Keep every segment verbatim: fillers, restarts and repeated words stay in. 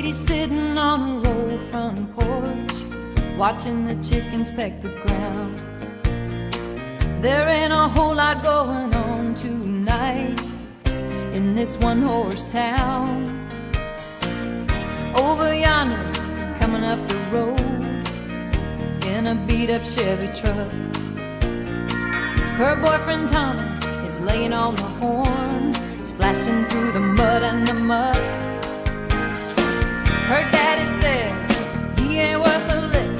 lady sitting on a road front porch, watching the chickens peck the ground. There ain't a whole lot going on tonight in this one-horse town. Over yonder, coming up the road in a beat-up Chevy truck, her boyfriend Tommy is laying on the horn, splashing through the mud and the muck. Her daddy says he ain't worth a lick.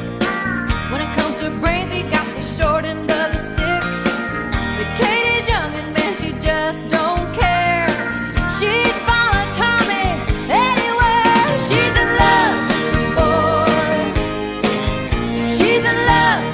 When it comes to brains, he got the short end of the stick. But Katie's young and man, she just don't care. She'd follow Tommy anywhere. She's in love, boy. She's in love.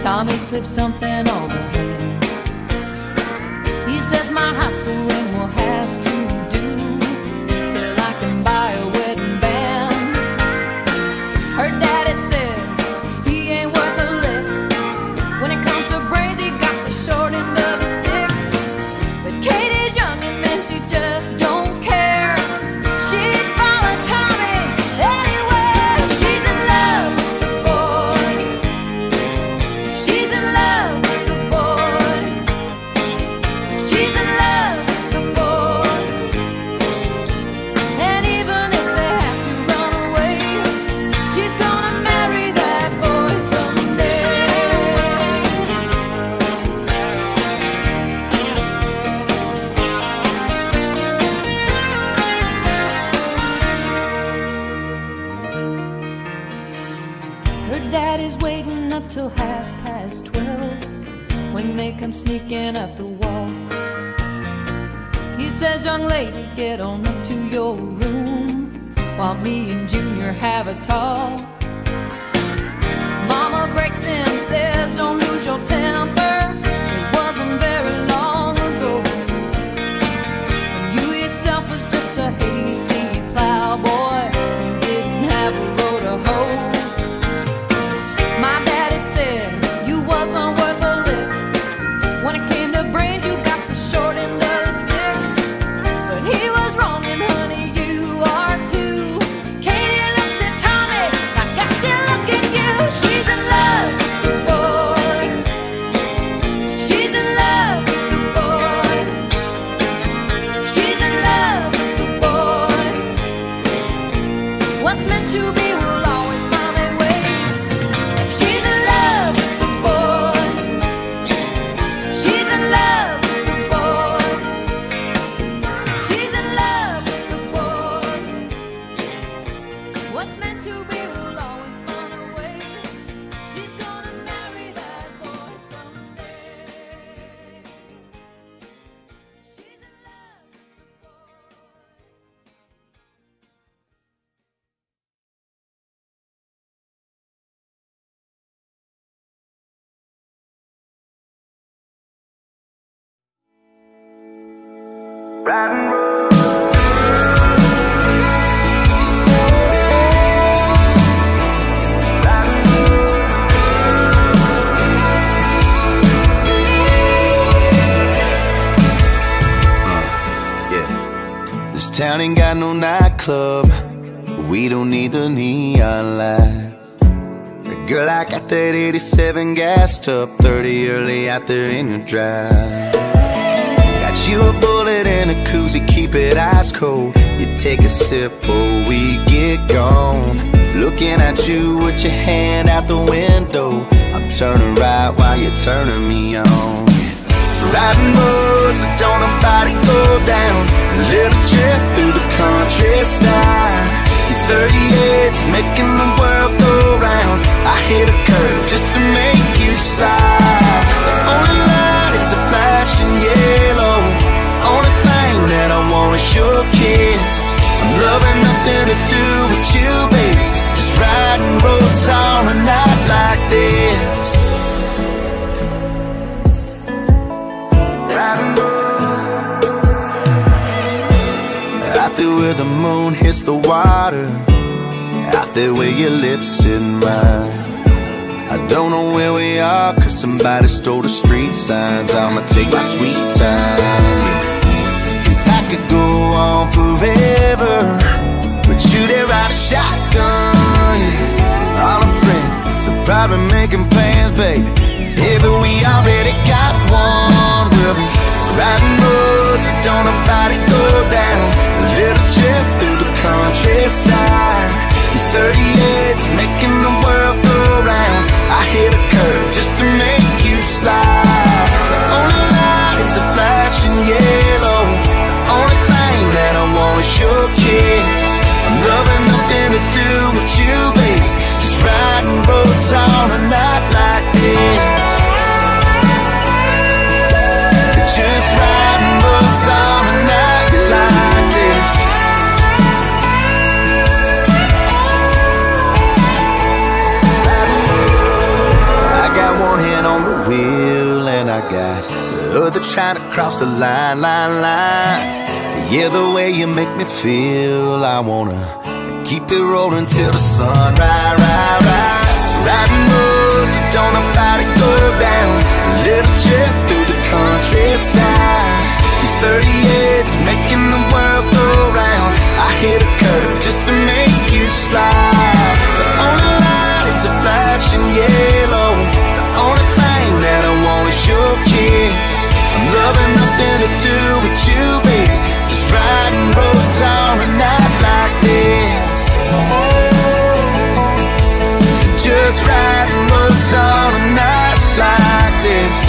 Tommy slips something over him. He says my high school ring will have to do till I can buy a wedding band. Her daddy says he ain't worth a lick. When it comes to brains, he got the short end of the stick. But Katie's young and then she just don't care. She'd follow Tommy anywhere. She's in love with the boy. She's in love with the boy. She's in love with the boy. And even if they have to run away, she's gonna marry that boy someday. Her daddy's waiting up till half past twelve when they come sneaking up the wall. He says, young lady, get on up to your room while me and Junior have a talk. Mama breaks in and says, don't lose your temper. It wasn't very long ago when you yourself was just a hayseed plowboy who didn't have a road to hoe. My daddy said you wasn't worth a lick. When it came to brains, you got the short end of the stick. But he was wrong, and honey, you are too. Katie looks at Tommy like I still look at you. She's in love with the boy. She's in love with the boy. She's in love with the boy. What's meant to be will always find a way. She's in love with the boy. She's in love with the boy. She's in love with the boy. What's meant to be will always find a way. She's gonna marry that boy someday. She's in love with the boy. Riding road. Yeah. This town ain't got no nightclub, but we don't need the neon lights. Girl, I got that eighty-seven gassed up, thirty early out there in the drive. Got you a bullet and a koozie, keep it ice cold. You take a sip or we get gone. Looking at you with your hand out the window, I'm turning right while you're turning me on. Riding roads that don't nobody go down, a little trip through the countryside. These thirty-eight's making the world go round. I hit a curve just to make you stop. side. The only light is a flashing yellow. Only thing that I want is your kiss. I'm loving nothing to do with you, babe. Just riding roads on a night like this. Riding roads out there where the moon hits the water. Out there where your lips in mine. I don't know where we are, cause somebody stole the street signs. I'ma take my sweet time, cause I could go on forever with you there ride a shotgun. All our friends are probably making plans, baby. Yeah, but we already got one. We'll be riding roads that don't nobody go down. A little trip through the countryside. These thirty-eight's making the world go round. I hit a curve just to make you slide. The only light is a flashing yellow. The only thing that I want is your kiss. I'm loving nothing to do with you, babe. Just riding roads on a night like this. Just riding roads on a night like this. Wheel and I got the other trying to cross the line, line, line. Yeah, the way you make me feel, I wanna keep it rolling till the sun rise, rise, rise. Riding roads that don't nobody go down. A little trip through the countryside. These thirty-eight's making the world go round. I hit a curve just to make you slide. The only light is a flashing yellow. The only thing that I want is your kiss. I'm loving nothing to do with you, baby. Just riding roads on a night like this. Just riding roads on a night like this.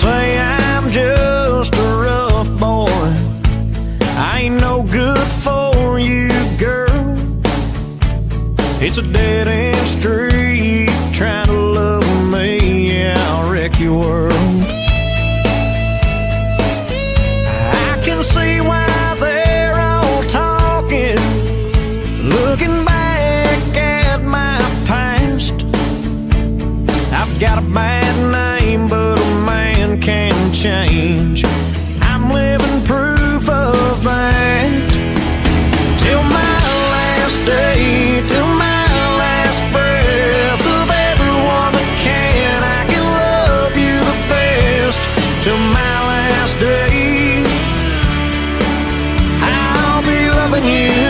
Say I'm just a rough boy, I ain't no good for you, girl. It's a dead end street, trying to love me, yeah, I'll wreck your world. I can see why they're all talking, looking back at my past. I've got a bad night, can change. I'm living proof of that. Till my last day, till my last breath, of everyone that can, I can love you the best. Till my last day, I'll be loving you.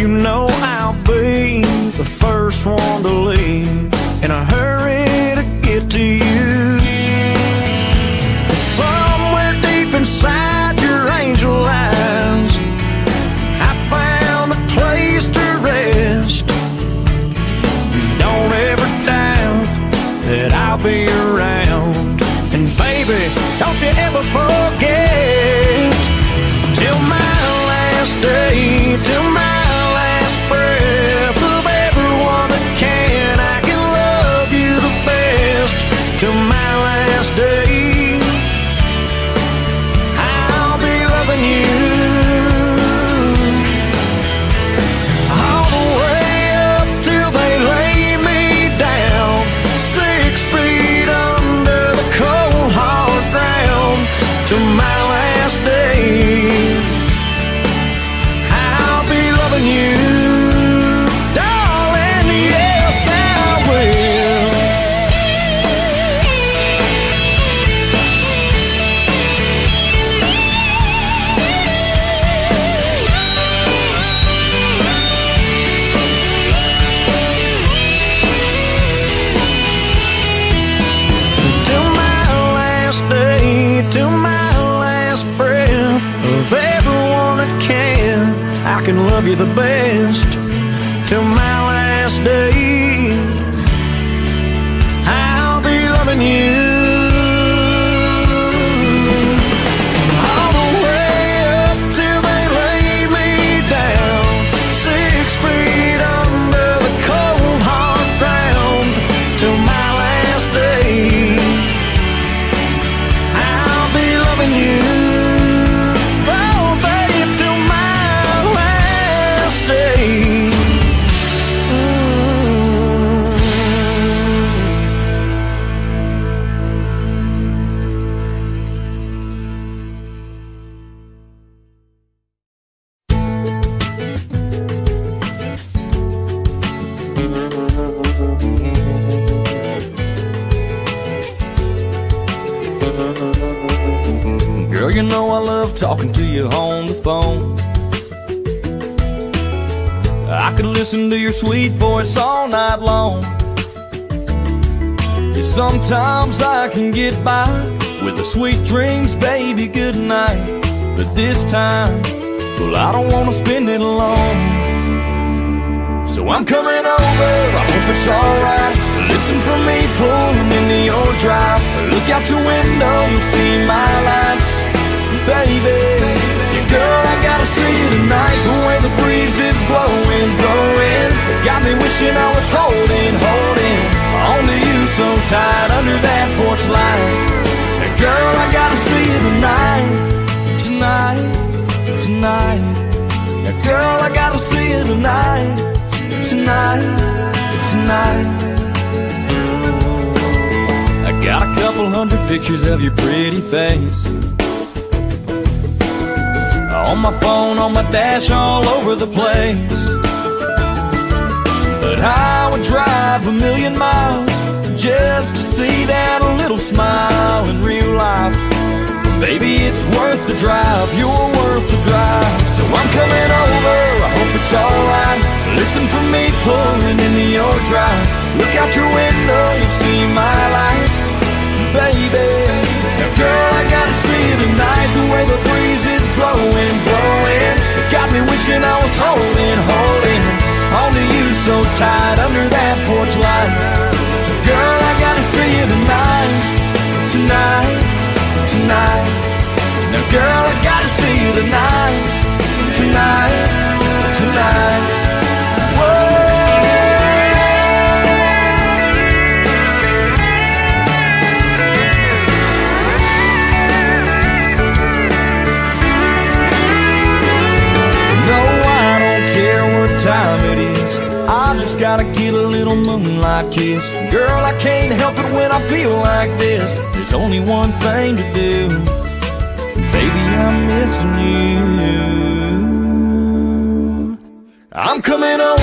You know I'll be the first one to leave, in a hurry to get to you. Somewhere deep inside your angel eyes, I found a place to rest. Don't ever doubt that I'll be around, and baby, don't you ever forget. Till my last day, till my till my last day, I everyone I can. I can love you the best till my last day. I'll be loving you all the way up till they lay me down, six feet under the cold hard ground, till my last day. I'll be loving you, oh baby, till my last day. Girl, you know I love talking to you on the phone. I could listen to your sweet voice all night long. Sometimes I can get by with the sweet dreams, baby, good night. But this time, well, I don't wanna spend it alone. So I'm coming over, I hope it's alright. Listen for me pulling into your drive. Look out your window, you'll see my lights. Baby, yeah, girl, I gotta see you tonight. The way the breeze is blowing, blowing, got me wishing I was holding, holding on to you so tight under that porch light. Yeah, girl, I gotta see you tonight, tonight, tonight. Yeah, girl, I gotta see you tonight, tonight, tonight. I got a couple hundred pictures of your pretty face on my phone, on my dash, all over the place. But I would drive a million miles just to see that little smile in real life. Baby, it's worth the drive, you're worth the drive. So I'm coming over, I hope it's alright. Listen for me pulling into your drive. Look out your window, you'll see my lights. Baby, now girl, I gotta see you tonight. The way the breeze is blowing, blowing, got me wishing I was holding, holding onto you so tight under that porch light. Girl, I gotta see you tonight, tonight, tonight. Now girl, I gotta see you tonight, tonight, tonight. Time it is, I just gotta get a little moonlight kiss. Girl, I can't help it when I feel like this. There's only one thing to do, baby, I'm missing you. I'm coming over.